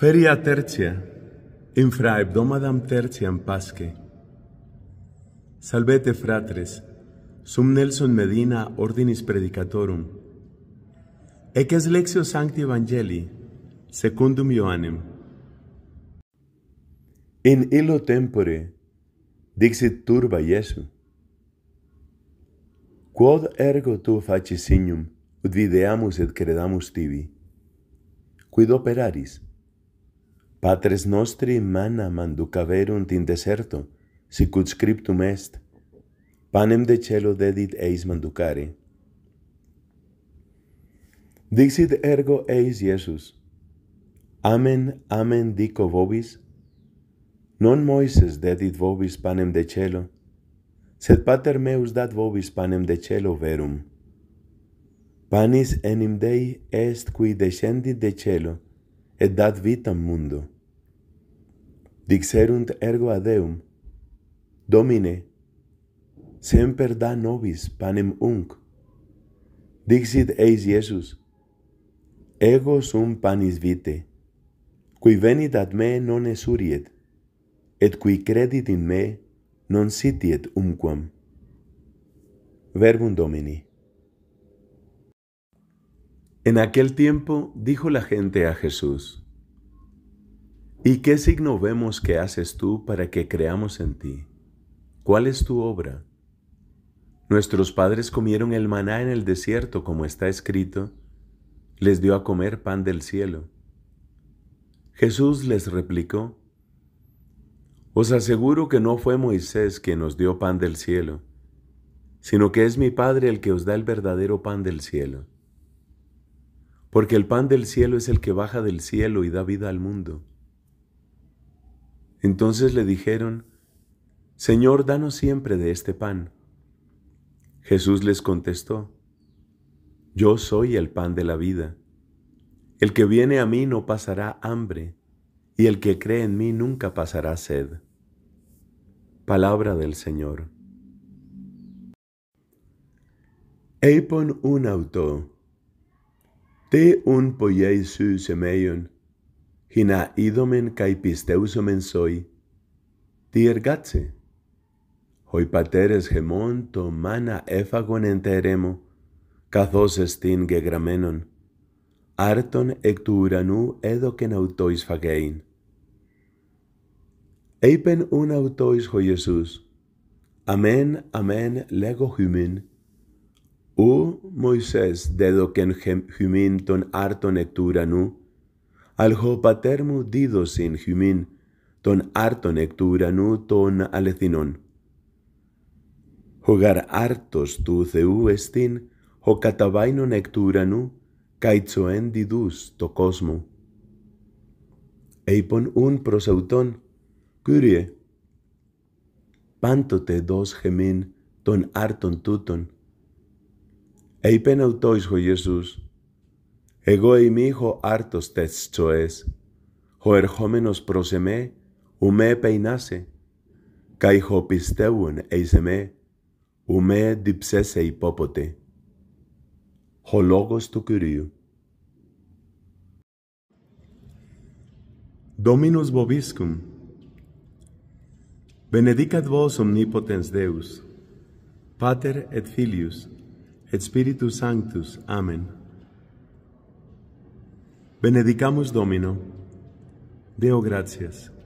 Feria tertia, infra hebdomadam tertiam pasque. Salvete fratres, sum Nelson Medina ordinis predicatorum. Eques lexio sancti Evangelii, secundum Ioannem. In illo tempore, dixit turba Iesu. Quod ergo tu facis signum, ut videamus et credamus tibi. Quid operaris? Patres nostri manna manducaverunt in deserto, sicut scriptum est, panem de celo dedit eis manducare. Dixit ergo eis Iesus, amen, amen dico vobis, non Moises dedit vobis panem de celo, sed pater meus dat vobis panem de celo verum. Panis enim Dei est qui descendit de celo, et dat vitam mundo. Dixerunt ergo ad Deum, Domine, semper da nobis panem unc. Dixit eis Iesus, ego sum panis vitae, qui venit ad me non esuriet, et qui credit in me non sitiet umquam. Verbum Domini. En aquel tiempo dijo la gente a Jesús, ¿y qué signo vemos que haces tú para que creamos en ti? ¿Cuál es tu obra? Nuestros padres comieron el maná en el desierto, como está escrito, les dio a comer pan del cielo. Jesús les replicó, os aseguro que no fue Moisés quien nos dio pan del cielo, sino que es mi Padre el que os da el verdadero pan del cielo. Porque el pan del cielo es el que baja del cielo y da vida al mundo. Entonces le dijeron, Señor, danos siempre de este pan. Jesús les contestó, yo soy el pan de la vida. El que viene a mí no pasará hambre, y el que cree en mí nunca pasará sed. Palabra del Señor. Eipon un auto, te un poiei su semeion, hina idomen kai pisteusomen soi, ti ergatse. Hoi pateres gemon to mana efagon enteremo, kathos estin gegramenon, arton ek tu uranu edoken autois fagein. Eipen un autois ho Jesús, amen, amen, lego hymin, u Moisés dedoken hymin ton arton ek tu uranu, alho patermu didosin hymin, ton arton ek tu uranu ton alethinon. Hogar artos tu theú estin, ho katabainon ek tu uranu, caitzoen didus to cosmo. Eipon un prosauton, Kyrie, pantote dos gemin, ton arton tuton. Eipen autois ho Jesús, ego eimi ho artos teschoes, ho erhomenos proseme, ume peinase, kai ho pisteuon eiseme, ume dipsese hipopote. Ho logos tu Kyriou. Dominus vobiscum. Benedicat vos omnipotens Deus, Pater et Filius, et Spiritus Sanctus. Amen. Benedicamus Domino. Deo gratias.